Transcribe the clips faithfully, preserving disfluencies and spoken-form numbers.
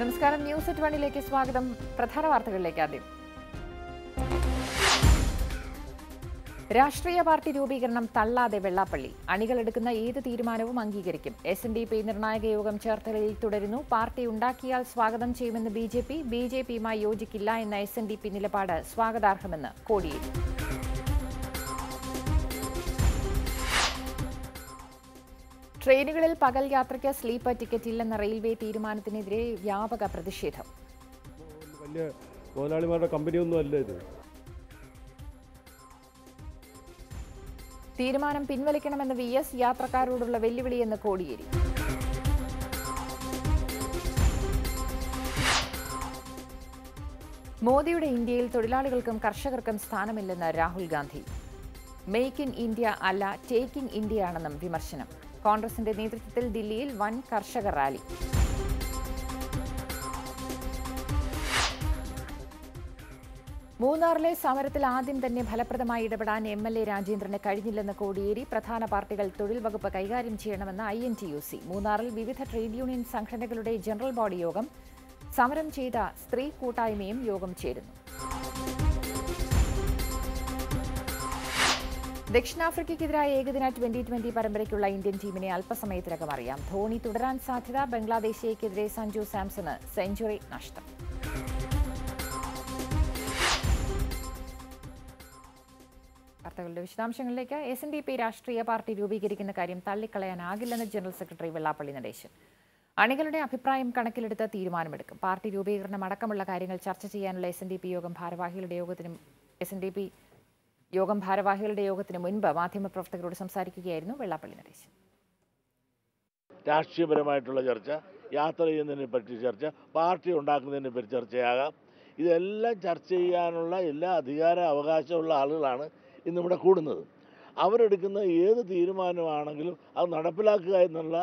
നമസ്കാരം, ന്യൂസ് എട്ട് വണ്ണിലേക്ക് സ്വാഗതം. പ്രധാന വാർത്തകളിലേക്ക് ആദ്യം. രാഷ്ട്രീയ പാർട്ടി രൂപീകരണം തള്ളാതെ വെള്ളാപ്പള്ളി. അണികളെടുക്കുന്ന ഏത് തീരുമാനവും അംഗീകരിക്കും. എസ് എൻ ഡി പി നിർണായക യോഗം ചേർത്തലയിൽ തുടരുന്നു. പാർട്ടി ഉണ്ടാക്കിയാൽ സ്വാഗതം ചെയ്യുമെന്ന് B J P. B J പിയുമായി യോജിക്കില്ല എന്ന എസ് എൻ ഡി പി നിലപാട് സ്വാഗതാർഹമെന്ന് കോടിയേരി. ട്രെയിനുകളിൽ പകൽ യാത്രയ്ക്ക് സ്ലീപ്പർ ടിക്കറ്റ് ഇല്ലെന്ന റെയിൽവേ തീരുമാനത്തിനെതിരെ വ്യാപക പ്രതിഷേധം. തീരുമാനം പിൻവലിക്കണമെന്ന് വി എസ്. യാത്രക്കാരോടുള്ള വെല്ലുവിളിയെന്ന് കോടിയേരി. മോദിയുടെ ഇന്ത്യയിൽ തൊഴിലാളികൾക്കും കർഷകർക്കും സ്ഥാനമില്ലെന്ന് Rahul Gandhi. Make in India അല്ല, ടേക്ക് ഇൻ ഇന്ത്യയാണെന്നും വിമർശനം. കോൺഗ്രസിന്റെ നേതൃത്വത്തിൽ ദില്ലിയിൽ വൻ കർഷക റാലി. മൂന്നാറിലെ സമരത്തിൽ ആദ്യം തന്നെ ഫലപ്രദമായി ഇടപെടാൻ എം എൽ എ രാജേന്ദ്രന് കഴിഞ്ഞില്ലെന്ന് കോടിയേരി. പ്രധാന പാർട്ടികൾ തൊഴിൽ വകുപ്പ് കൈകാര്യം ചെയ്യണമെന്ന് I N T U C. മൂന്നാറിൽ വിവിധ ട്രേഡ് യൂണിയൻ സംഘടനകളുടെ ജനറൽ ബോഡി യോഗം. സമരം ചെയ്ത സ്ത്രീ കൂട്ടായ്മയും യോഗം ചേരുന്നു. ദക്ഷിണാഫ്രിക്കയ്ക്കെതിരായ ഏകദിന ട്വന്റി ട്വന്റി പരമ്പരയ്ക്കുള്ള ഇന്ത്യൻ ടീമിനെ അല്പസമയത്തിനകം അറിയാം. ധോണി തുടരാൻ സാധ്യത. ബംഗ്ലാദേശിനെതിരെ സഞ്ജു സാംസണ് സെഞ്ചുറി നഷ്ടം. വാർത്തകളുടെ വിശദാംശങ്ങളിലേക്ക്. എസ് എൻ ഡി പി രാഷ്ട്രീയ പാർട്ടി രൂപീകരിക്കുന്ന കാര്യം തള്ളിക്കളയാനാകില്ലെന്ന് ജനറൽ സെക്രട്ടറി വെള്ളാപ്പള്ളി നടേശൻ. അണികളുടെ അഭിപ്രായം കണക്കിലെടുത്ത് തീരുമാനമെടുക്കും. പാർട്ടി രൂപീകരണം അടക്കമുള്ള കാര്യങ്ങൾ ചർച്ച ചെയ്യാനുള്ള എസ് എൻ ഡി പി യോഗം ഭാരവാഹികളുടെ യോഗത്തിനും എസ് എൻ ഡി പി യോഗം ഭാരവാഹികളുടെ യോഗത്തിന് മുൻപ് മാധ്യമപ്രവർത്തകരോട് സംസാരിക്കുകയായിരുന്നു വെള്ളാപ്പള്ളി നടേശൻ. രാഷ്ട്രീയപരമായിട്ടുള്ള ചർച്ച, യാത്ര ചെയ്യുന്നതിനെ പറ്റി ചർച്ച, പാർട്ടി ഉണ്ടാക്കുന്നതിനെ പറ്റി ചർച്ചയാകാം. ഇതെല്ലാം ചർച്ച ചെയ്യാനുള്ള എല്ലാ അധികാര അവകാശമുള്ള ആളുകളാണ് ഇന്നിവിടെ കൂടുന്നത്. അവരെടുക്കുന്ന ഏത് തീരുമാനമാണെങ്കിലും അത് നടപ്പിലാക്കുക എന്നുള്ള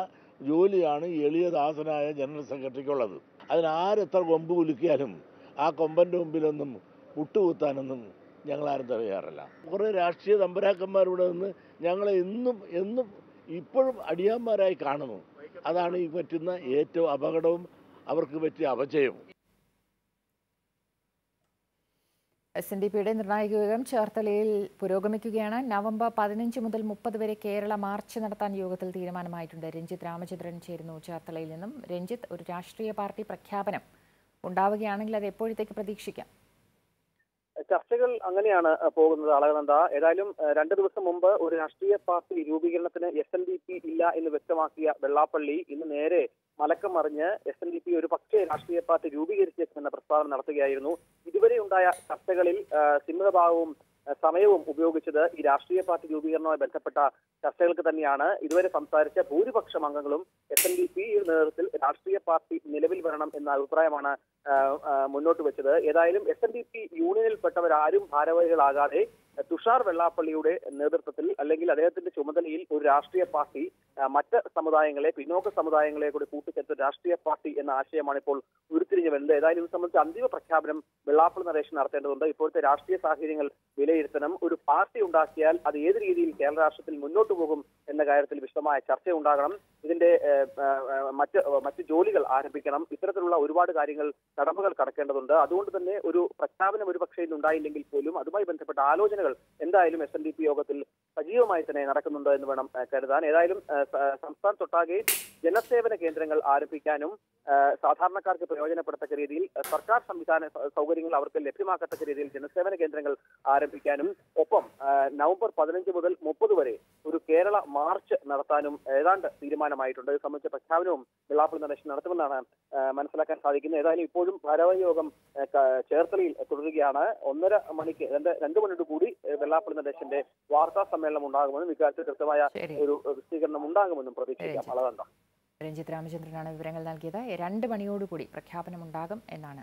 ജോലിയാണ് എളിയ ദാസനായ ജനറൽ സെക്രട്ടറിക്കുള്ളത്. അതിനാരെത്ര കൊമ്പ് കുലുക്കിയാലും ആ കൊമ്പൻ്റെ മുമ്പിലൊന്നും മുട്ടുകൂത്താനൊന്നും ഞങ്ങളാരും തടയാറില്ല. കുറേ രാഷ്ട്രീയ തമ്പരാക്കന്മാരിവിടെ നിന്ന് ഞങ്ങളെ എന്നും എന്നും ഇപ്പോഴും അടിയാന്മാരായി കാണുന്നു. അതാണ് ഈ പറ്റുന്ന ഏറ്റവും അപകടവും അവർക്ക് പറ്റിയ അപചയവും. എസ് എൻ ഡി പിയുടെ നിർണായക യോഗം ചേർത്തലയിൽ പുരോഗമിക്കുകയാണ്. നവംബർ പതിനഞ്ച് മുതൽ മുപ്പത് വരെ കേരള മാർച്ച് നടത്താൻ യോഗത്തിൽ തീരുമാനമായിട്ടുണ്ട്. രഞ്ജിത്ത് രാമചന്ദ്രൻ ചേരുന്നു ചേർത്തലയിൽ നിന്നും. രഞ്ജിത്ത്, ഒരു രാഷ്ട്രീയ പാർട്ടി പ്രഖ്യാപനം ഉണ്ടാവുകയാണെങ്കിൽ അത് എപ്പോഴത്തേക്ക് പ്രതീക്ഷിക്കാം? ചർച്ചകൾ അങ്ങനെയാണ് പോകുന്നത് അളകനന്ദ. ഏതായാലും രണ്ടു ദിവസം മുമ്പ് ഒരു രാഷ്ട്രീയ പാർട്ടി രൂപീകരണത്തിന് എസ് എൻ ഡി പി ഇല്ല എന്ന് വ്യക്തമാക്കിയ വെള്ളാപ്പള്ളി ഇന്ന് നേരെ മലക്കം മറിഞ്ഞ് എസ് എൻ ഡി പി ഒരു പക്ഷേ രാഷ്ട്രീയ പാർട്ടി രൂപീകരിച്ചേക്കുമെന്ന പ്രസ്താവന നടത്തുകയായിരുന്നു. ഇതുവരെ ഉണ്ടായ ചർച്ചകളിൽ സിംഹഭാവവും സമയവും ഉപയോഗിച്ചത് ഈ രാഷ്ട്രീയ പാർട്ടി രൂപീകരണവുമായി ബന്ധപ്പെട്ട ചർച്ചകൾക്ക് തന്നെയാണ്. ഇതുവരെ സംസാരിച്ച ഭൂരിപക്ഷം അംഗങ്ങളും എസ് എൻ ഡി പി നേതൃത്വത്തിൽ രാഷ്ട്രീയ പാർട്ടി നിലവിൽ വരണം എന്ന അഭിപ്രായമാണ് മുന്നോട്ട് വെച്ചത്. ഏതായാലും എസ് എൻ ഡി പി യൂണിയനിൽപ്പെട്ടവരാരും ഭാരവാഹികളാകാതെ തുഷാർ വെള്ളാപ്പള്ളിയുടെ നേതൃത്വത്തിൽ അല്ലെങ്കിൽ അദ്ദേഹത്തിന്റെ ചുമതലയിൽ ഒരു രാഷ്ട്രീയ പാർട്ടി മറ്റ് സമുദായങ്ങളെ, പിന്നോക്ക സമുദായങ്ങളെ കൂടി കൂട്ടിച്ചേർത്ത് രാഷ്ട്രീയ പാർട്ടി എന്ന ആശയമാണ് ഇപ്പോൾ ഉരുത്തിരിഞ്ഞു വരുന്നത്. ഏതായാലും ഇത് സംബന്ധിച്ച് അന്തിമ പ്രഖ്യാപനം വെള്ളാപ്പള്ളി നടേശൻ നടത്തേണ്ടതുണ്ട്. ഇപ്പോഴത്തെ രാഷ്ട്രീയ സാഹചര്യങ്ങൾ വിലയിരുത്തണം. ഒരു പാർട്ടി ഉണ്ടാക്കിയാൽ അത് ഏത് രീതിയിൽ കേരള രാഷ്ട്രത്തിൽ മുന്നോട്ട് പോകും എന്ന കാര്യത്തിൽ വിശദമായ ചർച്ച ഉണ്ടാകണം. ഇതിന്റെ മറ്റ് മറ്റ് ജോലികൾ ആരംഭിക്കണം. ഇത്തരത്തിലുള്ള ഒരുപാട് കാര്യങ്ങൾ, കടമ്പകൾ കടക്കേണ്ടതുണ്ട്. അതുകൊണ്ട് തന്നെ ഒരു പ്രഖ്യാപനം ഒരു പക്ഷേ ഇന്നുണ്ടായില്ലെങ്കിൽ പോലും അതുമായി ബന്ധപ്പെട്ട ആലോചനകൾ എന്തായാലും എസ് എൻ ഡി പി യോഗത്തിൽ സജീവമായി തന്നെ നടക്കുന്നുണ്ട് എന്ന് വേണം കരുതാൻ. ഏതായാലും സംസ്ഥാനത്തൊട്ടാകെ ജനസേവന കേന്ദ്രങ്ങൾ ആരംഭിക്കാനും സാധാരണക്കാർക്ക് പ്രയോജനപ്പെടുത്തക്ക രീതിയിൽ സർക്കാർ സംവിധാന സൗകര്യങ്ങൾ അവർക്ക് ലഭ്യമാക്കത്തക്ക രീതിയിൽ ജനസേവന കേന്ദ്രങ്ങൾ ആരംഭിക്കാനും ഒപ്പം നവംബർ പതിനഞ്ച് മുതൽ മുപ്പത് വരെ ഒരു കേരള മാർച്ച് നടത്താനും ഏതാണ്ട് തീരുമാനമായിട്ടുണ്ട്. ഇത് സംബന്ധിച്ച പ്രഖ്യാപനവും വെള്ളാപ്പള്ളി നടേശൻ നടത്തുമെന്നാണ് മനസ്സിലാക്കാൻ സാധിക്കുന്നത്. ഏതായാലും ഇപ്പോഴും ഭാരവാഹി യോഗം ചേർത്തലയിൽ തുടരുകയാണ്. ഒന്നര മണിക്ക് രണ്ട് രണ്ട് മണിയോട് കൂടി വെള്ളാപ്പള്ളി നടേശന്റെ വാർത്താ സമ്മേളനം ഉണ്ടാകുമെന്നും ഇക്കാര്യത്തിൽ കൃത്യമായ ഒരു വിശദീകരണം ഉണ്ടാകുമെന്നും പ്രതീക്ഷിക്കാം. അളകണ്ട. രഞ്ജിത്ത് രാമചന്ദ്രനാണ് വിവരങ്ങൾ നൽകിയത്. രണ്ട് മണിയോടുകൂടി പ്രഖ്യാപനമുണ്ടാകും എന്നാണ്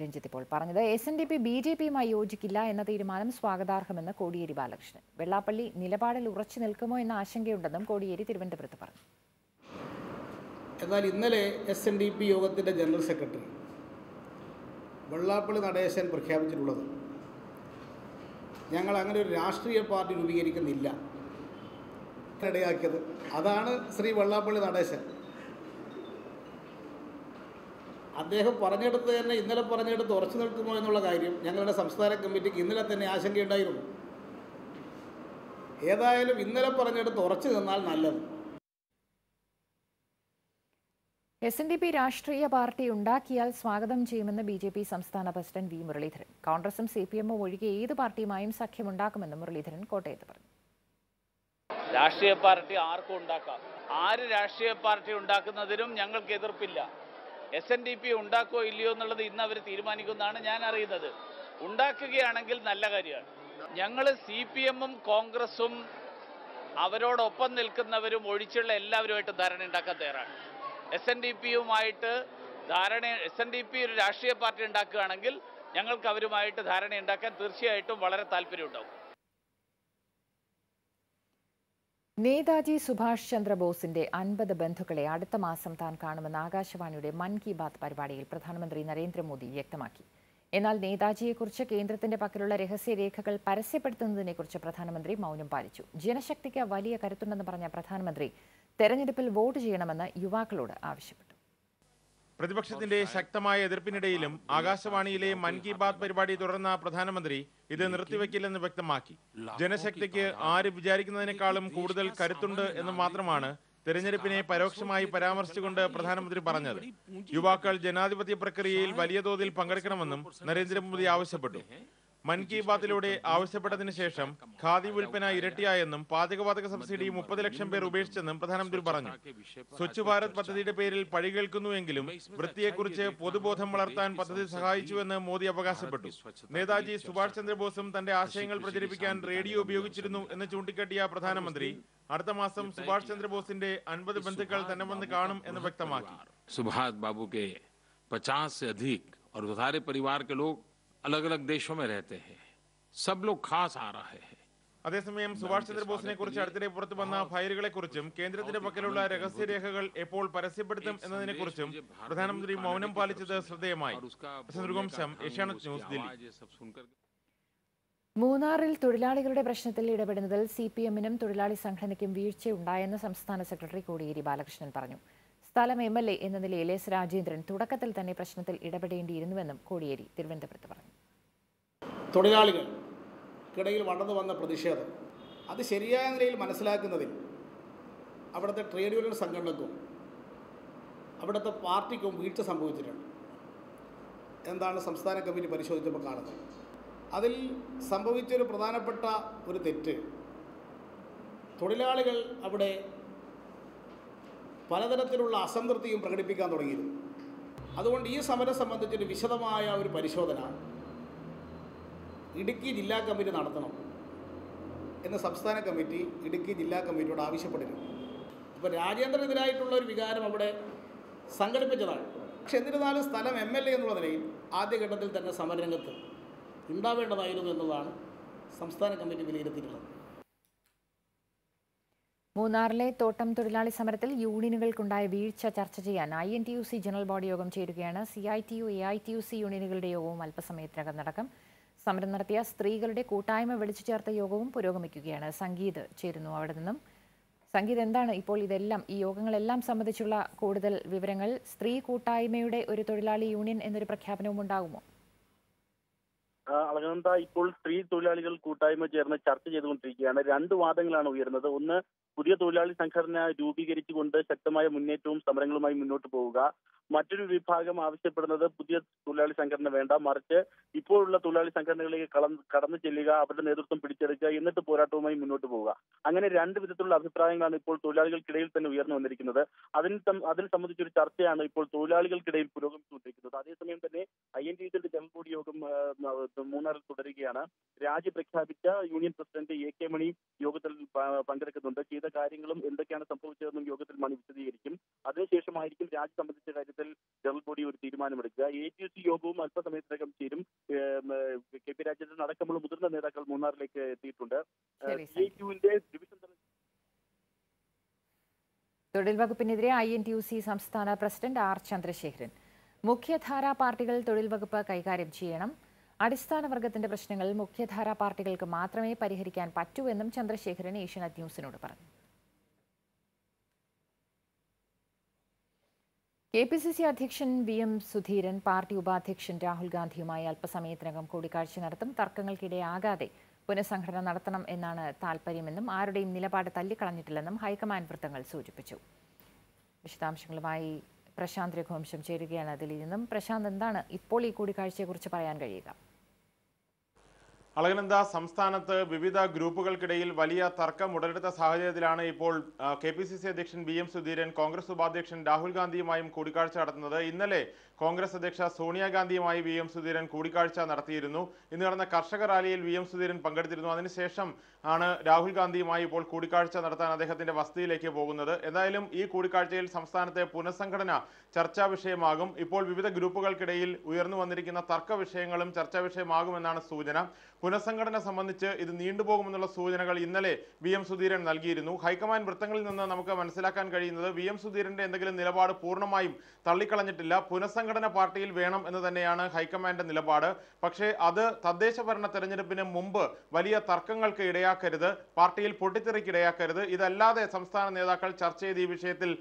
രഞ്ജിത്ത് ഇപ്പോൾ പറഞ്ഞത്. S N D P B J പിയുമായി യോജിക്കില്ല എന്ന തീരുമാനം സ്വാഗതാർഹമെന്ന് കോടിയേരി ബാലകൃഷ്ണൻ. വെള്ളാപ്പള്ളി നിലപാടിൽ ഉറച്ചു നിൽക്കുമോ എന്ന ആശങ്കയുണ്ടെന്നും കോടിയേരി തിരുവനന്തപുരത്ത് പറഞ്ഞു. എന്നാൽ ഇന്നലെ എസ് എൻ ഡി പി യോഗത്തിൻ്റെ ജനറൽ സെക്രട്ടറി വെള്ളാപ്പള്ളി നടേശൻ പ്രഖ്യാപിച്ചിട്ടുള്ളത് ഞങ്ങൾ അങ്ങനെ ഒരു രാഷ്ട്രീയ പാർട്ടി രൂപീകരിക്കുന്നില്ല ഇടയാക്കിയത് അതാണ് ശ്രീ വെള്ളാപ്പള്ളി നടേശൻ. അദ്ദേഹം പറഞ്ഞെടുത്ത് തന്നെ ഇന്നലെ പറഞ്ഞെടുത്ത് ഉറച്ചു നിൽക്കുമോ എന്നുള്ള കാര്യം ഞങ്ങളുടെ സംസ്ഥാന കമ്മിറ്റിക്ക് ഇന്നലെ തന്നെ ആശങ്കയുണ്ടായിരുന്നു. ഏതായാലും ഇന്നലെ പറഞ്ഞെടുത്ത് ഉറച്ചു നിന്നാൽ നല്ലത്. എസ് എൻ ഡി പി രാഷ്ട്രീയ പാർട്ടി ഉണ്ടാക്കിയാൽ സ്വാഗതം ചെയ്യുമെന്ന് ബി ജെ പി സംസ്ഥാന പ്രസിഡന്റ് വി മുരളീധരൻ. കോൺഗ്രസും സി പി എമ്മും ഒഴികെ ഏത് പാർട്ടിയുമായും സഖ്യമുണ്ടാക്കുമെന്ന് മുരളീധരൻ കോട്ടയത്ത് പറഞ്ഞു. രാഷ്ട്രീയ പാർട്ടി ആർക്കും ഉണ്ടാക്കാം. ആര് രാഷ്ട്രീയ പാർട്ടി ഉണ്ടാക്കുന്നതിനും ഞങ്ങൾക്ക് എതിർപ്പില്ല. എസ് എൻ ഡി പി ഉണ്ടാക്കോ ഇല്ലയോ എന്നുള്ളത് ഇന്ന് അവർ തീരുമാനിക്കുന്നതാണ് ഞാൻ അറിയുന്നത്. ഉണ്ടാക്കുകയാണെങ്കിൽ നല്ല കാര്യമാണ്. ഞങ്ങൾ സി പി എമ്മും കോൺഗ്രസും അവരോടൊപ്പം നിൽക്കുന്നവരും ഒഴിച്ചുള്ള എല്ലാവരുമായിട്ട് ധാരണ ഉണ്ടാക്കാൻ തയ്യാറാണ്. എസ് എൻ ഡി പിയുമായിട്ട് ധാരണ എസ് എൻ ഡി പി ഒരു രാഷ്ട്രീയ പാർട്ടി ഉണ്ടാക്കുകയാണെങ്കിൽ ഞങ്ങൾക്ക് അവരുമായിട്ട് ധാരണ ഉണ്ടാക്കാൻ തീർച്ചയായിട്ടും വളരെ താല്പര്യമുണ്ടാകും. നേതാജി സുഭാഷ് ചന്ദ്രബോസിന്റെ അൻപത് ബന്ധുക്കളെ അടുത്ത മാസം താൻ കാണുമെന്ന് ആകാശവാണിയുടെ മൻ കി ബാത്ത് പരിപാടിയിൽ പ്രധാനമന്ത്രി നരേന്ദ്രമോദി വ്യക്തമാക്കി. എന്നാൽ നേതാജിയെക്കുറിച്ച് കേന്ദ്രത്തിന്റെ പക്കലുള്ള രഹസ്യരേഖകൾ പരസ്യപ്പെടുത്തുന്നതിനെക്കുറിച്ച് പ്രധാനമന്ത്രി മൗനം പാലിച്ചു. ജനശക്തിക്ക് വലിയ കരുത്തുണ്ടെന്ന് പറഞ്ഞ പ്രധാനമന്ത്രി തെരഞ്ഞെടുപ്പിൽ വോട്ട് ചെയ്യണമെന്ന് യുവാക്കളോട് ആവശ്യപ്പെട്ടു. പ്രതിപക്ഷത്തിന്റെ ശക്തമായ എതിർപ്പിനിടയിലും ആകാശവാണിയിലെ മൻ കി ബാത്ത് പരിപാടി തുടർന്ന പ്രധാനമന്ത്രി ഇത് നിർത്തിവെക്കില്ലെന്ന് വ്യക്തമാക്കി. ജനശക്തിക്ക് ആര് വിചാരിക്കുന്നതിനേക്കാളും കൂടുതൽ കരുത്തുണ്ട് എന്ന് മാത്രമാണ് തെരഞ്ഞെടുപ്പിനെ പരോക്ഷമായി പരാമർശിച്ചുകൊണ്ട് പ്രധാനമന്ത്രി പറഞ്ഞത്. യുവാക്കൾ ജനാധിപത്യ പ്രക്രിയയിൽ വലിയ തോതിൽ പങ്കെടുക്കണമെന്നും നരേന്ദ്രമോദി ആവശ്യപ്പെട്ടു. മൻ കി ബാത്തിലൂടെ ആവശ്യപ്പെട്ടതിന് ശേഷം ഖാദി വിൽപ്പന ഇരട്ടിയായെന്നും പാചകവാതക സബ്സിഡി മുപ്പത് ലക്ഷം പേർ ഉപേക്ഷിച്ചെന്നും പ്രധാനമന്ത്രി പറഞ്ഞു. സ്വച്ഛ് ഭാരത് പദ്ധതിയുടെ പേരിൽ പഴി കേൾക്കുന്നുവെങ്കിലും വൃത്തിയെക്കുറിച്ച് പൊതുബോധം വളർത്താൻ പദ്ധതി സഹായിച്ചുവെന്ന് മോദി അവകാശപ്പെട്ടു. നേതാജി സുഭാഷ് ചന്ദ്രബോസും തന്റെ ആശയങ്ങൾ പ്രചരിപ്പിക്കാൻ റേഡിയോ ഉപയോഗിച്ചിരുന്നു എന്ന് ചൂണ്ടിക്കാട്ടിയ പ്രധാനമന്ത്രി അടുത്ത മാസം സുഭാഷ് ചന്ദ്രബോസിന്റെ അൻപത് ബന്ധുക്കൾ തന്നെ വന്ന് കാണും എന്ന് വ്യക്തമാക്കി. സുഭാഷ് ബാബുക്ക് പചാസ് അധികം പരിവാർ अलग अलग देशों में रहते हैं, सब लोग खास आ रहे हैं. അതേസമയം സുഭാഷ് ചന്ദ്രബോസിനെ കുറിച്ച് അടുത്തിടെ പുറത്തു വന്ന ഫയലുകളെ കുറിച്ചും കേന്ദ്രത്തിന്റെ പക്കലുള്ള രഹസ്യരേഖകൾ എപ്പോൾ പരസ്യപ്പെടുത്തും എന്നതിനെക്കുറിച്ചും പ്രധാനമന്ത്രി മൗനം പാലിച്ചത് ശ്രദ്ധേയമായി. ഏഷ്യാനെറ്റ് ന്യൂസ് ദില്ലി. മൂന്നാറിൽ തൊഴിലാളികളുടെ പ്രശ്നത്തിൽ ഇടപെടുന്നതിൽ സി പി എമ്മിനും തൊഴിലാളി സംഘടനയ്ക്കും വീഴ്ചയുണ്ടായെന്ന് സംസ്ഥാന സെക്രട്ടറി കോടിയേരി ബാലകൃഷ്ണൻ പറഞ്ഞു. സ്ഥലം എം എൽ എ എന്ന നിലയിൽ എസ് രാജേന്ദ്രൻ തുടക്കത്തിൽ തന്നെ പ്രശ്നത്തിൽ ഇടപെടേണ്ടിയിരുന്നുവെന്നും കോടിയേരി തിരുവനന്തപുരത്ത് പറഞ്ഞു. തൊഴിലാളികൾക്കിടയിൽ വളർന്നു വന്ന പ്രതിഷേധം അത് ശരിയായ നിലയിൽ മനസ്സിലാക്കുന്നതിൽ അവിടുത്തെ ട്രേഡ് യൂണിയൻ സംഘടനക്കും അവിടുത്തെ പാർട്ടിക്കും വീഴ്ച സംഭവിച്ചിട്ടുണ്ട്. എന്താണ് സംസ്ഥാന കമ്മിറ്റി പരിശോധിച്ചപ്പോൾ കാണുന്നത്. അതിൽ സംഭവിച്ചൊരു പ്രധാനപ്പെട്ട ഒരു തെറ്റ്, തൊഴിലാളികൾ അവിടെ പലതരത്തിലുള്ള അസംതൃപ്തിയും പ്രകടിപ്പിക്കാൻ തുടങ്ങിയിരുന്നു. അതുകൊണ്ട് ഈ സമരം സംബന്ധിച്ചൊരു വിശദമായ ഒരു പരിശോധന ഇടുക്കി ജില്ലാ കമ്മിറ്റി നടത്തണം എന്ന് സംസ്ഥാന കമ്മിറ്റി ഇടുക്കി ജില്ലാ കമ്മിറ്റിയോട് ആവശ്യപ്പെട്ടിരുന്നു. അപ്പോൾ രാജേന്ദ്രനെതിരായിട്ടുള്ള ഒരു വികാരം അവിടെ സംഘടിപ്പിച്ചതാണ്. പക്ഷെ എന്നിരുന്നാലും സ്ഥലം എം എൽ എ എന്നുള്ള നിലയിൽ ആദ്യഘട്ടത്തിൽ തന്നെ സമരരംഗത്ത് ഉണ്ടാവേണ്ടതായിരുന്നു എന്നതാണ് സംസ്ഥാന കമ്മിറ്റി വിലയിരുത്തിയിട്ടുള്ളത്. മൂന്നാറിലെ തോട്ടം തൊഴിലാളി സമരത്തിൽ യൂണിയനുകൾക്കുണ്ടായ വീഴ്ച ചർച്ച ചെയ്യാൻ I N T U C general body യോഗം ചേരുകയാണ്. C I T U A I T U C യൂണിയനുകളുടെ യോഗവും അല്പസമയത്തിനകം നടക്കും. സമരം നടത്തിയ സ്ത്രീകളുടെ കൂട്ടായ്മ വിളിച്ചു ചേർത്ത യോഗവും പുരോഗമിക്കുകയാണ്. സംഗീത് ചേരുന്നു അവിടെ നിന്നും. സംഗീത്, എന്താണ് ഇപ്പോൾ ഇതെല്ലാം ഈ യോഗങ്ങളെല്ലാം സംബന്ധിച്ചുള്ള കൂടുതൽ വിവരങ്ങൾ? സ്ത്രീ കൂട്ടായ്മയുടെ ഒരു തൊഴിലാളി യൂണിയൻ എന്നൊരു പ്രഖ്യാപനവും ഉണ്ടാകുമോ? അളകനന്ദ, ഇപ്പോൾ സ്ത്രീ തൊഴിലാളികൾ കൂട്ടായ്മ ചേർന്ന് ചർച്ച ചെയ്തുകൊണ്ടിരിക്കുകയാണ്. രണ്ട് വാദങ്ങളാണ് ഉയർന്നത്. ഒന്ന്, പുതിയ തൊഴിലാളി സംഘടന രൂപീകരിച്ചുകൊണ്ട് ശക്തമായ മുന്നേറ്റവും സമരങ്ങളുമായി മുന്നോട്ട് പോവുക. മറ്റൊരു വിഭാഗം ആവശ്യപ്പെടുന്നത് പുതിയ തൊഴിലാളി സംഘടന വേണ്ട, മറിച്ച് ഇപ്പോഴുള്ള തൊഴിലാളി സംഘടനകളിലേക്ക് കടന്നു ചെല്ലുക, അവരുടെ നേതൃത്വം പിടിച്ചെടുക്കുക, എന്നിട്ട് പോരാട്ടവുമായി മുന്നോട്ട് പോവുക. അങ്ങനെ രണ്ട് വിധത്തിലുള്ള അഭിപ്രായങ്ങളാണ് ഇപ്പോൾ തൊഴിലാളികൾക്കിടയിൽ തന്നെ ഉയർന്നു വന്നിരിക്കുന്നത്. അതിന് അതിനെ സംബന്ധിച്ചൊരു ചർച്ചയാണ് ഇപ്പോൾ തൊഴിലാളികൾക്കിടയിൽ പുരോഗമിച്ചുകൊണ്ടിരിക്കുന്നത്. അതേസമയം തന്നെ ഐ എൻ ടി യുസിയുടെ ജനറൽ ബോഡി യോഗം മൂന്നാറിൽ തുടരുകയാണ്. രാജി പ്രഖ്യാപിച്ച union president A K Mani യോഗത്തിൽ പങ്കെടുക്കുന്നുണ്ട്. ചെയ്ത കാര്യങ്ങളും എന്തൊക്കെയാണ് സംഭവിച്ചതെന്നും യോഗത്തിൽ മണി വിശദീകരിക്കും. അതിനുശേഷമായിരിക്കും രാജി സംബന്ധിച്ച കാര്യത്തിൽ ജനറൽ ബോഡി ഒരു തീരുമാനമെടുക്കുക. എ ടി യു സി യോഗവും അല്പസമയത്തിനകം ചേരും. കെ പി രാജേന്ദ്രൻ അടക്കമുള്ള മുതിർന്ന നേതാക്കൾ മൂന്നാറിലേക്ക് എത്തിയിട്ടുണ്ട്. തൊഴിൽ വകുപ്പിനെതിരെ I N T U C സംസ്ഥാന പ്രസിഡന്റ് ആർ ചന്ദ്രശേഖരൻ. മുഖ്യധാരാ പാർട്ടികൾ തൊഴിൽ വകുപ്പ് കൈകാര്യം ചെയ്യണം, അടിസ്ഥാന വർഗത്തിന്റെ പ്രശ്നങ്ങൾ മുഖ്യധാരാ പാർട്ടികൾക്ക് മാത്രമേ പരിഹരിക്കാൻ പറ്റൂ എന്നും ചന്ദ്രശേഖരൻ ഏഷ്യാനെറ്റ് ന്യൂസിനോട് പറഞ്ഞു. കെ പി സി സി അധ്യക്ഷൻ വി എം സുധീരൻ പാർട്ടി ഉപാധ്യക്ഷൻ രാഹുൽ ഗാന്ധിയുമായി അല്പസമയത്തിനകം കൂടിക്കാഴ്ച നടത്തും. തർക്കങ്ങൾക്കിടെയാകാതെ പുനഃസംഘടന നടത്തണം എന്നാണ് താൽപര്യമെന്നും ആരുടെയും നിലപാട് തല്ലിക്കളഞ്ഞിട്ടില്ലെന്നും ഹൈക്കമാൻഡ് വൃത്തങ്ങൾ സൂചിപ്പിച്ചു. വിശദാംശങ്ങളുമായി പ്രശാന്ത് രഘുവംശം ചേരുകയാണ്. അതിൽ നിന്നും പ്രശാന്ത്, എന്താണ് ഇപ്പോൾ ഈ കൂടിക്കാഴ്ചയെക്കുറിച്ച് പറയാൻ കഴിയുക? അളകനന്ദ, സംസ്ഥാനത്ത് വിവിധ ഗ്രൂപ്പുകൾക്കിടയിൽ വലിയ തർക്കം ഉടലെടുത്ത സാഹചര്യത്തിലാണ് ഇപ്പോൾ കെ പി സി സി അധ്യക്ഷൻ വി എം സുധീരൻ കോൺഗ്രസ് ഉപാധ്യക്ഷൻ രാഹുൽ ഗാന്ധിയുമായും കൂടിക്കാഴ്ച നടത്തുന്നത്. ഇന്നലെ കോൺഗ്രസ് അധ്യക്ഷ സോണിയാഗാന്ധിയുമായി വി എം സുധീരൻ കൂടിക്കാഴ്ച നടത്തിയിരുന്നു. ഇന്ന് നടന്ന കർഷക റാലിയിൽ വി എം സുധീരൻ പങ്കെടുത്തിരുന്നു. അതിനുശേഷം ആണ് രാഹുൽ ഗാന്ധിയുമായി ഇപ്പോൾ കൂടിക്കാഴ്ച നടത്താൻ അദ്ദേഹത്തിന്റെ വസതിയിലേക്ക് പോകുന്നത്. എന്തായാലും ഈ കൂടിക്കാഴ്ചയിൽ സംസ്ഥാനത്തെ പുനഃസംഘടന ചർച്ചാ വിഷയമാകും. ഇപ്പോൾ വിവിധ ഗ്രൂപ്പുകൾക്കിടയിൽ ഉയർന്നു വന്നിരിക്കുന്ന തർക്ക വിഷയങ്ങളും ചർച്ചാ വിഷയമാകുമെന്നാണ് സൂചന. പുനഃസംഘടന സംബന്ധിച്ച് ഇത് നീണ്ടുപോകുമെന്നുള്ള സൂചനകൾ ഇന്നലെ വി എം സുധീരൻ നൽകിയിരുന്നു. ഹൈക്കമാൻഡ് വൃത്തങ്ങളിൽ നിന്ന് നമുക്ക് മനസ്സിലാക്കാൻ കഴിയുന്നത് വി എം സുധീരന്റെ എന്തെങ്കിലും നിലപാട് പൂർണ്ണമായും തള്ളിക്കളഞ്ഞിട്ടില്ല. പുനഃസംഘടന പാർട്ടിയിൽ വേണം എന്ന് തന്നെയാണ് ഹൈക്കമാൻഡിന്റെ നിലപാട്. പക്ഷേ അത് തദ്ദേശ ഭരണ തെരഞ്ഞെടുപ്പിന് മുമ്പ് വലിയ തർക്കങ്ങൾക്ക് ഇടയാക്കരുത്, പാർട്ടിയിൽ പൊട്ടിത്തെറിക്കിടയാക്കരുത്, ഇതല്ലാതെ സംസ്ഥാന നേതാക്കൾ ചർച്ച ചെയ്ത് ഈ വിഷയത്തിൽ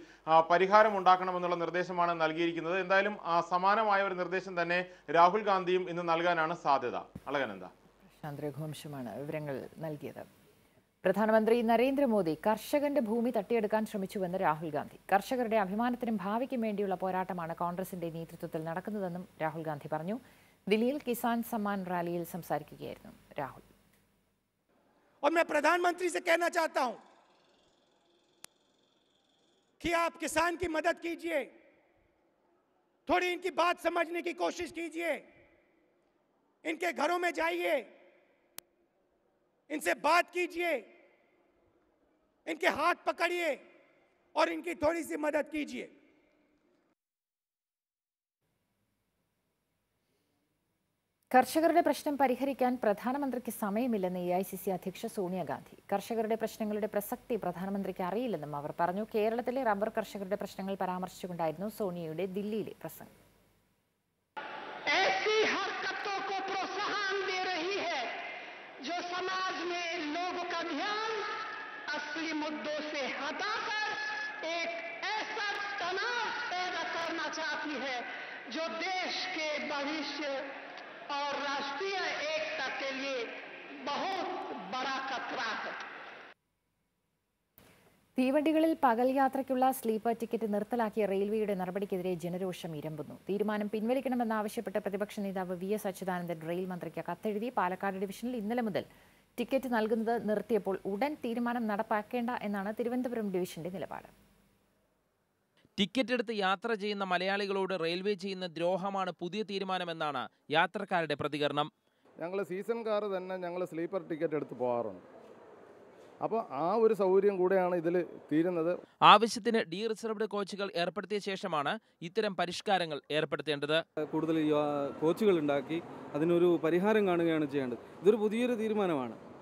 പരിഹാരം ഉണ്ടാക്കണമെന്നുള്ള നിർദ്ദേശമാണ് നൽകിയിരിക്കുന്നത്. എന്തായാലും സമാനമായ ഒരു നിർദ്ദേശം തന്നെ രാഹുൽ ഗാന്ധിയും ഇന്ന് നൽകാനാണ് സാധ്യത. അളകനന്ദ, ാണ് വിവരങ്ങൾ നൽകിയത്. പ്രധാനമന്ത്രി നരേന്ദ്രമോദി കർഷകന്റെ ഭൂമി തട്ടിയെടുക്കാൻ ശ്രമിച്ചുവെന്ന് രാഹുൽ ഗാന്ധി. കർഷകരുടെ അഭിമാനത്തിനും ഭാവിക്കും വേണ്ടിയുള്ള പോരാട്ടമാണ് കോൺഗ്രസിന്റെ നേതൃത്വത്തിൽ നടക്കുന്നതെന്നും രാഹുൽ ഗാന്ധി പറഞ്ഞു. ദില്ലിയിൽ കിസാൻ സമ്മാൻ റാലിയിൽ സംസാരിക്കുകയായിരുന്നു രാഹുൽ. और मैं प्रधानमंत्री से कहना चाहता हूं कि आप किसान की मदद कीजिए, थोड़ी इनकी बात समझने की कोशिश कीजिए, इनके घरों में जाइए, इनसे बात कीजिए, इनके हाथ पकड़िए और इनकी थोड़ी सी मदद कीजिए. കർഷകരുടെ പ്രശ്നം പരിഹരിക്കാൻ പ്രധാനമന്ത്രിക്ക് സമയമില്ലെന്ന് എ ഐ സി സി അധ്യക്ഷ സോണിയാഗാന്ധി. കർഷകരുടെ പ്രശ്നങ്ങളുടെ പ്രസക്തി പ്രധാനമന്ത്രിക്ക് അറിയില്ലെന്നും അവർ പറഞ്ഞു. കേരളത്തിലെ റബ്ബർ കർഷകരുടെ പ്രശ്നങ്ങൾ പരാമർശിച്ചുകൊണ്ടായിരുന്നു സോണിയയുടെ ദില്ലിയിലെ പ്രസംഗം. असली मुद्दों से हटाकर एक ऐसा तनाव पैदा करना चाहती है जो देश के भविष्य और राष्ट्रीय एकता के लिए बहुत बड़ा खतरा है. തീവണ്ടികളിൽ പകൽ യാത്രയ്ക്കുള്ള സ്ലീപ്പർ ടിക്കറ്റ് നിർത്തലാക്കിയ റെയിൽവേയുടെ നടപടിക്കെതിരെ ജനരോഷം ഇരമ്പുന്നു. തീരുമാനം പിൻവലിക്കണമെന്നാവശ്യപ്പെട്ട് പ്രതിപക്ഷ നേതാവ് വി എസ് അച്യുതാനന്ദൻ റെയിൽ മന്ത്രിക്ക് കത്തെഴുതി. പാലക്കാട് ഡിവിഷനിൽ ഇന്നലെ മുതൽ ടിക്കറ്റ് നൽകുന്നത് നിർത്തിയപ്പോൾ ഉടൻ തീരുമാനം നടപ്പാക്കേണ്ട എന്നാണ് തിരുവനന്തപുരം ഡിവിഷന്റെ നിലപാട്. ടിക്കറ്റ് എടുത്ത് യാത്ര ചെയ്യുന്ന മലയാളികളോട് റെയിൽവേ ചെയ്യുന്ന ദ്രോഹമാണ് പുതിയ തീരുമാനമെന്നാണ് യാത്രക്കാരുടെ പ്രതികരണം. ഞങ്ങൾ സീസൺ കാർ തന്നെ ഞങ്ങൾ സ്ലീപ്പർ ടിക്കറ്റ് എടുത്ത് പോകാറുണ്ട്. അപ്പോൾ ആ ഒരു സൗകര്യം കൂടെയാണ് ഇതിൽ തീരുന്നത്. ആവശ്യത്തിന് ഡീ റിസർവ്ഡ് കോച്ചുകൾ ഏർപ്പെടുത്തിയ ശേഷമാണ് ഇത്തരം പരിഷ്കാരങ്ങൾ ഏർപ്പെടുത്തേണ്ടത്. കൂടുതൽ കോച്ചുകൾ ഉണ്ടാക്കി അതിനൊരു പരിഹാരം കാണുകയാണ് ചെയ്യേണ്ടത്. ഇതൊരു പുതിയൊരു തീരുമാനമാണ്.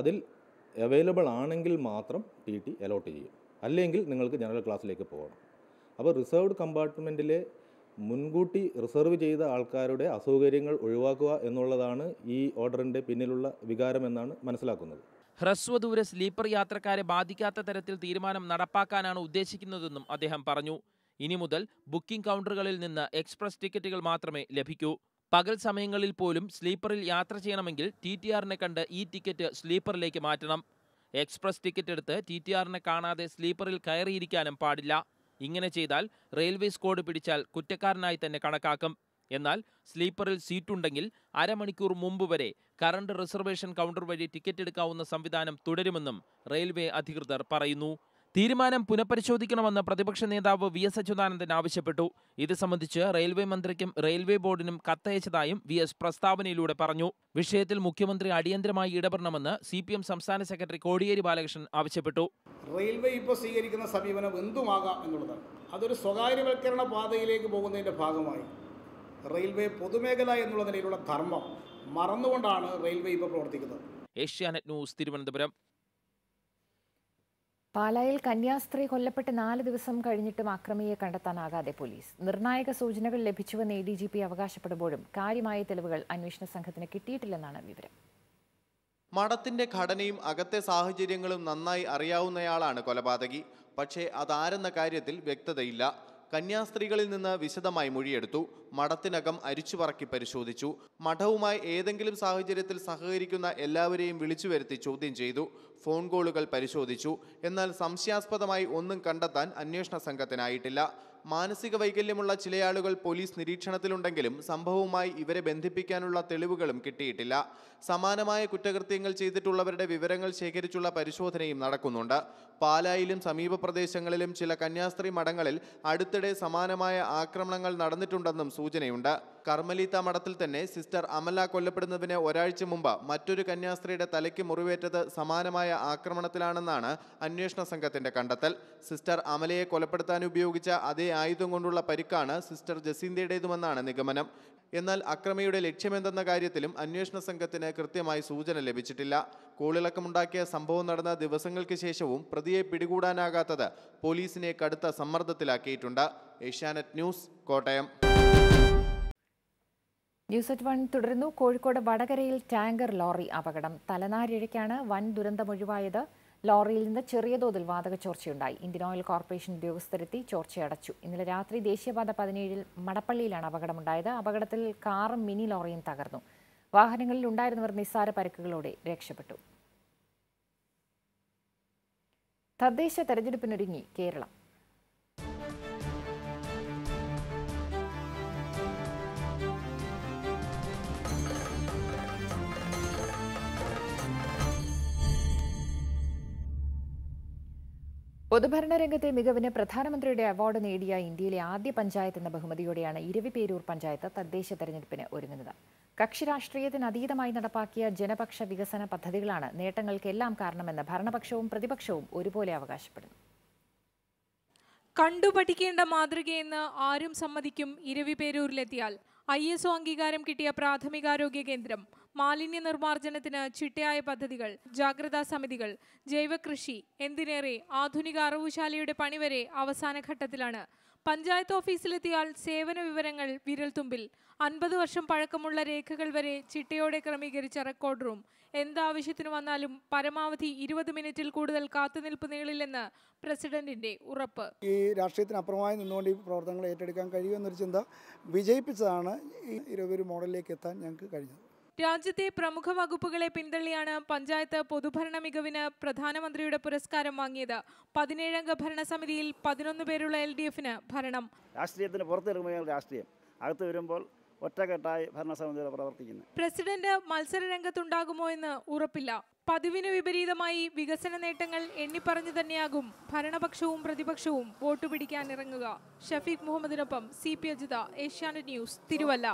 അതിൽ അവൈലബിൾ ആണെങ്കിൽ മാത്രം ടി ടി അലോട്ട് ചെയ്യും, അല്ലെങ്കിൽ നിങ്ങൾക്ക് ജനറൽ ക്ലാസ്സിലേക്ക് പോകണം. അപ്പോൾ റിസർവ്ഡ് കമ്പാർട്ട്മെന്റിലെ മുൻകൂട്ടി റിസർവ് ചെയ്ത ആൾക്കാരുടെ അസൗകര്യങ്ങൾ ഒഴിവാക്കുക എന്നുള്ളതാണ് ഈ ഓർഡറിന്റെ പിന്നിലുള്ള വികാരമെന്നാണ് മനസ്സിലാക്കുന്നത്. ഹ്രസ്വദൂര സ്ലീപ്പർ യാത്രക്കാരെ ബാധിക്കാത്ത തരത്തിൽ തീരുമാനം നടപ്പാക്കാനാണ് ഉദ്ദേശിക്കുന്നതെന്നും അദ്ദേഹം പറഞ്ഞു. ഇനി മുതൽ ബുക്കിംഗ് കൗണ്ടറുകളിൽ നിന്ന് എക്സ്പ്രസ് ടിക്കറ്റുകൾ മാത്രമേ ലഭിക്കൂ. പകൽ സമയങ്ങളിൽ പോലും സ്ലീപ്പറിൽ യാത്ര ചെയ്യണമെങ്കിൽ ടി ടി ആറിനെ കണ്ട് ഈ ടിക്കറ്റ് സ്ലീപ്പറിലേക്ക് മാറ്റണം. എക്സ്പ്രസ് ടിക്കറ്റ് എടുത്ത് ടി ടി ആറിനെ കാണാതെ സ്ലീപ്പറിൽ കയറിയിരിക്കാനും പാടില്ല. ഇങ്ങനെ ചെയ്താൽ റെയിൽവേ സ്കോഡ് പിടിച്ചാൽ കുറ്റക്കാരനായി തന്നെ കണക്കാക്കും. എന്നാൽ സ്ലീപ്പറിൽ സീറ്റുണ്ടെങ്കിൽ അരമണിക്കൂർ മുമ്പ് വരെ കറണ്ട് റിസർവേഷൻ കൗണ്ടർ വഴി ടിക്കറ്റ് എടുക്കാവുന്ന സംവിധാനം തുടരുമെന്നും റെയിൽവേ അധികൃതർ പറയുന്നു. തീരുമാനം പുനഃപരിശോധിക്കണമെന്ന് പ്രതിപക്ഷ നേതാവ് വി എസ് അച്യുതാനന്ദൻ ആവശ്യപ്പെട്ടു. ഇത് സംബന്ധിച്ച് റെയിൽവേ മന്ത്രിക്കും റെയിൽവേ ബോർഡിനും കത്തയച്ചതായും വി എസ് പ്രസ്താവനയിലൂടെ പറഞ്ഞു. വിഷയത്തിൽ മുഖ്യമന്ത്രി അടിയന്തരമായി ഇടപെടണമെന്ന് സി പി എം സംസ്ഥാന സെക്രട്ടറി കോടിയേരി ബാലകൃഷ്ണൻ ആവശ്യപ്പെട്ടു. റെയിൽവേ ഇപ്പോൾ സ്വീകരിക്കുന്ന സമീപനം എന്തുമാകാം എന്നുള്ളതാണ്. അതൊരു സ്വകാര്യവൽക്കരണ പാതയിലേക്ക് പോകുന്നതിൻ്റെ ഭാഗമായി റെയിൽവേ പൊതുമേഖല എന്നുള്ള നിലയിലുള്ള ധർമ്മം മറന്നുകൊണ്ടാണ് റെയിൽവേ ഇപ്പോൾ പ്രവർത്തിക്കുന്നത്. ഏഷ്യാനെറ്റ് ന്യൂസ്, തിരുവനന്തപുരം. പാലായിൽ കന്യാസ്ത്രീ കൊല്ലപ്പെട്ട് നാല് ദിവസം കഴിഞ്ഞിട്ടും അക്രമിയെ കണ്ടെത്താനാകാതെ പോലീസ്. നിർണായക സൂചനകൾ ലഭിച്ചുവെന്ന് എ ഡി ജി പി അവകാശപ്പെടുമ്പോഴും കാര്യമായ തെളിവുകൾ അന്വേഷണ സംഘത്തിന് കിട്ടിയിട്ടില്ലെന്നാണ് വിവരം. മഠത്തിന്റെ ഘടനയും അകത്തെ സാഹചര്യങ്ങളും നന്നായി അറിയാവുന്നയാളാണ് കൊലപാതകി. പക്ഷേ അതാരെന്ന കാര്യത്തിൽ വ്യക്തതയില്ല. കന്യാസ്ത്രീകളിൽ നിന്ന് വിശദമായി മൊഴിയെടുത്തു. മഠത്തിനകം അരിച്ചുപറക്കി പരിശോധിച്ചു. മഠവുമായി ഏതെങ്കിലും സാഹചര്യത്തിൽ സഹകരിക്കുന്ന എല്ലാവരെയും വിളിച്ചു വരുത്തി ചോദ്യം ചെയ്തു. ഫോൺ കോളുകൾ പരിശോധിച്ചു. എന്നാൽ സംശയാസ്പദമായി ഒന്നും കണ്ടെത്താൻ അന്വേഷണ സംഘത്തിനായിട്ടില്ല. മാനസിക വൈകല്യമുള്ള ചിലയാളുകൾ പോലീസ് നിരീക്ഷണത്തിലുണ്ടെങ്കിലും സംഭവവുമായി ഇവരെ ബന്ധിപ്പിക്കാനുള്ള തെളിവുകളും കിട്ടിയിട്ടില്ല. സമാനമായ കുറ്റകൃത്യങ്ങൾ ചെയ്തിട്ടുള്ളവരുടെ വിവരങ്ങൾ ശേഖരിച്ചുള്ള പരിശോധനയും നടക്കുന്നുണ്ട്. പാലായിലും സമീപ പ്രദേശങ്ങളിലും ചില കന്യാസ്ത്രീ മഠങ്ങളിൽ അടുത്തിടെ സമാനമായ ആക്രമണങ്ങൾ നടന്നിട്ടുണ്ടെന്നും സൂചനയുണ്ട്. കർമ്മലീത്ത മഠത്തിൽ തന്നെ സിസ്റ്റർ അമല കൊല്ലപ്പെടുന്നതിന് ഒരാഴ്ച മുമ്പ് മറ്റൊരു കന്യാസ്ത്രീയുടെ തലയ്ക്ക് മുറിവേറ്റത് സമാനമായ ആക്രമണത്തിലാണെന്നാണ് അന്വേഷണ സംഘത്തിന്റെ കണ്ടെത്തൽ. സിസ്റ്റർ അമലയെ കൊലപ്പെടുത്താൻ ഉപയോഗിച്ച അതേ ആയുധം കൊണ്ടുള്ള പരിക്കാണ് സിസ്റ്റർ ജസീന്തയുടേതുമെന്നാണ് നിഗമനം. എന്നാൽ അക്രമിയുടെ ലക്ഷ്യമെന്തെന്ന കാര്യത്തിലും അന്വേഷണ സംഘത്തിന് കൃത്യമായി സൂചന ലഭിച്ചിട്ടില്ല. കോളിളക്കമുണ്ടാക്കിയ സംഭവം നടന്ന ദിവസങ്ങൾക്ക് ശേഷവും പ്രതിയെ പിടികൂടാനാകാത്തത് പോലീസിനെ കടുത്ത സമ്മർദ്ദത്തിലാക്കിയിട്ടുണ്ട്. Asianet news, Kottayam. News at one തുടരുന്നു. കോഴിക്കോട് വടകരയിൽ ടാങ്കർ ലോറി അപകടം. തലനാരിഴയ്ക്കാണ് വൻ ദുരന്തമൊഴിവായത്. ലോറിയിൽ നിന്ന് ചെറിയ തോതിൽ വാതക ചോർച്ചയുണ്ടായി. ഇന്ത്യൻ ഓയിൽ കോർപ്പറേഷൻ ഉദ്യോഗസ്ഥരെത്തി ചോർച്ചയടച്ചു. ഇന്നലെ രാത്രി ദേശീയപാത പതിനേഴിൽ മടപ്പള്ളിയിലാണ് അപകടമുണ്ടായത്. അപകടത്തിൽ കാറും മിനി ലോറിയും തകർന്നു. വാഹനങ്ങളിൽ ഉണ്ടായിരുന്നവർ നിസ്സാര പരിക്കുകളോടെ രക്ഷപ്പെട്ടു. തദ്ദേശ തെരഞ്ഞെടുപ്പിനൊരുങ്ങി കേരളം. പൊതുഭരണരംഗത്തെ മികവിന് പ്രധാനമന്ത്രിയുടെ അവാർഡ് നേടിയ ഇന്ത്യയിലെ ആദ്യ പഞ്ചായത്ത് എന്ന ബഹുമതിയോടെയാണ് ഇരവിപേരൂർ പഞ്ചായത്ത് തദ്ദേശ തെരഞ്ഞെടുപ്പിന് ഒരുങ്ങുന്നത്. കക്ഷി രാഷ്ട്രീയത്തിന് അതീതമായി നടപ്പാക്കിയ ജനപക്ഷ വികസന പദ്ധതികളാണ് നേട്ടങ്ങൾക്കെല്ലാം കാരണമെന്ന് ഭരണപക്ഷവും പ്രതിപക്ഷവും ഒരുപോലെ അവകാശപ്പെടുന്നു. കണ്ടുപഠിക്കേണ്ട മാതൃകയെന്ന് ആരും സമ്മതിക്കും. ഇരവിപേരൂരിലെത്തിയാൽ ഐ എസ് ഒ അംഗീകാരം കിട്ടിയ പ്രാഥമികാരോഗ്യ കേന്ദ്രം, മാലിന്യ നിർമ്മാർജ്ജനത്തിന് ചിട്ടയായ പദ്ധതികൾ, ജാഗ്രതാ സമിതികൾ, ജൈവകൃഷി, എന്തിനേറെ ആധുനിക അറവുശാലയുടെ പണിവരെ അവസാനഘട്ടത്തിലാണ്. പഞ്ചായത്ത് ഓഫീസിലെത്തിയാൽ സേവന വിവരങ്ങൾ വിരൽത്തുമ്പിൽ. അൻപത് വർഷം പഴക്കമുള്ള രേഖകൾ വരെ ചിട്ടയോടെ ക്രമീകരിച്ച റെക്കോർഡ് റൂം. എന്താവശ്യത്തിന് വന്നാലും പരമാവധി ഇരുപത് മിനിറ്റിൽ കൂടുതൽ കാത്തുനിൽപ്പ് നീളില്ലെന്ന് പ്രസിഡന്റിന്റെ ഉറപ്പ്. ഈ രാഷ്ട്രീയത്തിനപ്പുറമായി നിന്നുകൊണ്ട് ഈ പ്രവർത്തനങ്ങൾ ഏറ്റെടുക്കാൻ കഴിയുമെന്നൊരു ചിന്ത വിജയിപ്പിച്ചതാണ് ഈ ഇരുപത് മോഡലിലേക്ക് എത്താൻ ഞങ്ങൾക്ക് കഴിഞ്ഞത്. രാജ്യത്തെ പ്രമുഖ വകുപ്പുകളെ പിന്തള്ളിയാണ് പഞ്ചായത്ത് പൊതുഭരണ മികവിന് പ്രധാനമന്ത്രിയുടെ പുരസ്കാരം വാങ്ങിയത്. പതിനേഴംഗ ഭരണസമിതിയിൽ പതിനൊന്ന് പേരുള്ള എൽ ഡി എഫിന് ഭരണം. രാഷ്ട്രീയത്തിന് പുറത്തിറങ്ങുമ്പോൾ രാഷ്ട്രീയം, അകത്ത് വരുമ്പോൾ ഒറ്റക്കെട്ടായി ഭരണസമിതികൾ പ്രവർത്തിക്കുന്നു. പ്രസിഡന്റ് മത്സര രംഗത്തുണ്ടാകുമോ എന്ന് ഉറപ്പില്ല. പതിവിന് വിപരീതമായി വികസന നേട്ടങ്ങൾ എണ്ണിപ്പറഞ്ഞു തന്നെയാകും ഭരണപക്ഷവും പ്രതിപക്ഷവും വോട്ട് പിടിക്കാനിറങ്ങുക. ഷഫീഖ് മുഹമ്മദിനൊപ്പം C P Ajitha, Asianet news, Thiruvalla.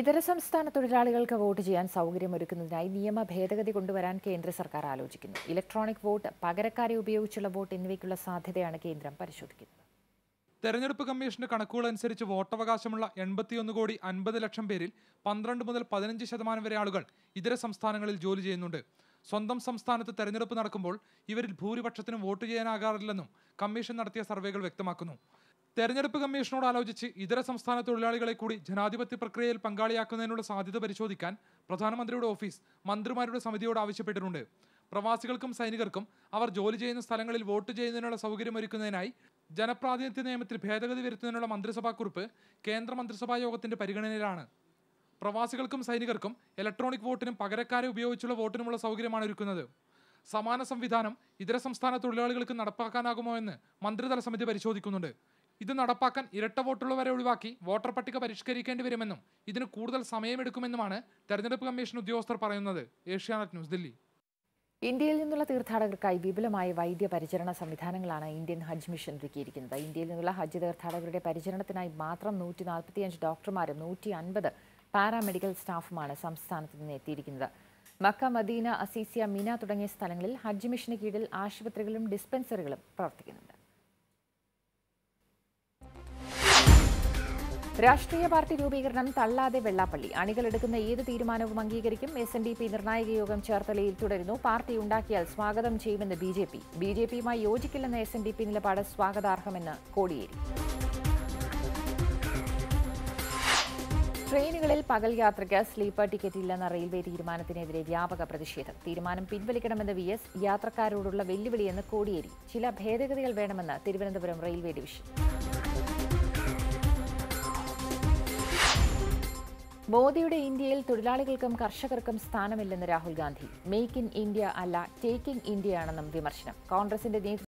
ഇതര സംസ്ഥാന തൊഴിലാളികൾക്ക് വോട്ട് ചെയ്യാൻ സൗകര്യമൊരുക്കുന്നതിനായി നിയമ ഭേദഗതി കൊണ്ടുവരാൻ കേന്ദ്ര സർക്കാർ ആലോചിക്കുന്നു. ഇലക്ട്രോണിക് വോട്ട്, പകരക്കാരെ ഉപയോഗിച്ചുള്ള വോട്ട് എന്നിവയ്ക്കുള്ള സാധ്യതയാണ് കേന്ദ്രം പരിശോധിക്കുന്നത്. തെരഞ്ഞെടുപ്പ് കമ്മീഷന്റെ കണക്കുകളനുസരിച്ച് വോട്ടവകാശമുള്ള എൺപത്തിയൊന്ന് കോടി അൻപത് ലക്ഷം പേരിൽ പന്ത്രണ്ട് മുതൽ പതിനഞ്ച് ശതമാനം വരെ ആളുകൾ ഇതര സംസ്ഥാനങ്ങളിൽ ജോലി ചെയ്യുന്നുണ്ട്. സ്വന്തം സംസ്ഥാനത്ത് തെരഞ്ഞെടുപ്പ് നടക്കുമ്പോൾ ഇവരിൽ ഭൂരിപക്ഷത്തിനും വോട്ട് ചെയ്യാനാകാറില്ലെന്നും കമ്മീഷൻ നടത്തിയ സർവേകൾ വ്യക്തമാക്കുന്നു. തെരഞ്ഞെടുപ്പ് കമ്മീഷനോട് ആലോചിച്ച് ഇതര സംസ്ഥാന തൊഴിലാളികളെ കൂടി ജനാധിപത്യ പ്രക്രിയയിൽ പങ്കാളിയാക്കുന്നതിനുള്ള സാധ്യത പരിശോധിക്കാൻ പ്രധാനമന്ത്രിയുടെ ഓഫീസ് മന്ത്രിമാരുടെ സമിതിയോട് ആവശ്യപ്പെട്ടിട്ടുണ്ട്. പ്രവാസികൾക്കും സൈനികർക്കും അവർ ജോലി ചെയ്യുന്ന സ്ഥലങ്ങളിൽ വോട്ട് ചെയ്യുന്നതിനുള്ള സൗകര്യമൊരുക്കുന്നതിനായി ജനപ്രാതിനിധ്യ നിയമത്തിൽ ഭേദഗതി വരുത്തുന്നതിനുള്ള മന്ത്രിസഭാ കുറിപ്പ് കേന്ദ്ര മന്ത്രിസഭാ യോഗത്തിന്റെ പരിഗണനയിലാണ്. പ്രവാസികൾക്കും സൈനികർക്കും ഇലക്ട്രോണിക് വോട്ടിനും പകരക്കാരെ ഉപയോഗിച്ചുള്ള വോട്ടിനുമുള്ള സൗകര്യമാണ് ഒരുക്കുന്നത്. സമാന സംവിധാനം ഇതര സംസ്ഥാന തൊഴിലാളികൾക്ക് നടപ്പാക്കാനാകുമോ എന്ന് മന്ത്രിതല സമിതി പരിശോധിക്കുന്നുണ്ട്. ഇത് നടപ്പാക്കാൻ ഇരട്ട വോട്ടുള്ളവരെ ഒഴിവാക്കി വോട്ടർ പട്ടിക പരിഷ്കരിക്കേണ്ടി വരുമെന്നും ഇതിന് കൂടുതൽ സമയമെടുക്കുമെന്നുമാണ് തെരഞ്ഞെടുപ്പ് കമ്മീഷൻ ഉദ്യോഗസ്ഥർ പറയുന്നത്. ഏഷ്യാനെറ്റ് ന്യൂസ്, ദില്ലി. ഇന്ത്യയിൽ നിന്നുള്ള തീർത്ഥാടകർക്കായി വിപുലമായ വൈദ്യ പരിചരണ സംവിധാനങ്ങളാണ് ഇന്ത്യൻ ഹജ്ജ് മിഷൻ ഒരുക്കിയിരിക്കുന്നത്. ഇന്ത്യയിൽ നിന്നുള്ള ഹജ്ജ് തീർത്ഥാടകരുടെ പരിചരണത്തിനായി മാത്രം നൂറ്റി നാൽപ്പത്തി അഞ്ച് ഡോക്ടർമാരും നൂറ്റി അൻപത് പാരാമെഡിക്കൽ സ്റ്റാഫുമാണ് സംസ്ഥാനത്ത് നിന്ന് എത്തിയിരിക്കുന്നത്. മക്ക, മദീന, അസീസിയ, മിന തുടങ്ങിയ സ്ഥലങ്ങളിൽ ഹജ്ജ് മിഷന് കീഴിൽ ആശുപത്രികളും ഡിസ്പെൻസറികളും പ്രവർത്തിക്കുന്നുണ്ട്. രാഷ്ട്രീയ പാർട്ടി രൂപീകരണം തള്ളാതെ വെള്ളാപ്പള്ളി. അണികളെടുക്കുന്ന ഏത് തീരുമാനവും അംഗീകരിക്കും. എസ് എൻ ഡി പി നിർണായക യോഗം ചേർത്തലയിൽ തുടരുന്നു. പാർട്ടി ഉണ്ടാക്കിയാൽ സ്വാഗതം ചെയ്യുമെന്ന് B J P. B J പിയുമായി യോജിക്കില്ലെന്ന എസ് എൻ ഡി പി നിലപാട് സ്വാഗതാർഹമെന്ന് കോടിയേരി. ട്രെയിനുകളിൽ പകൽ യാത്രയ്ക്ക് സ്ലീപ്പർ ടിക്കറ്റ് ഇല്ലെന്ന റെയിൽവേ തീരുമാനത്തിനെതിരെ വ്യാപക പ്രതിഷേധം. തീരുമാനം പിൻവലിക്കണമെന്ന് വി എസ്. യാത്രക്കാരോടുള്ള വെല്ലുവിളിയെന്ന് കോടിയേരി. ചില ഭേദഗതികൾ വേണമെന്ന് തിരുവനന്തപുരം റെയിൽവേ ഡിവിഷൻ. മോദിയുടെ ഇന്ത്യയിൽ തൊഴിലാളികൾക്കും കർഷകർക്കും സ്ഥാനമില്ലെന്ന് Rahul Gandhi. Make in India അല്ല ടേക്ക് ഇൻ ഇന്ത്യയാണെന്നും വിമർശനം. കോൺഗ്രസിന്റെ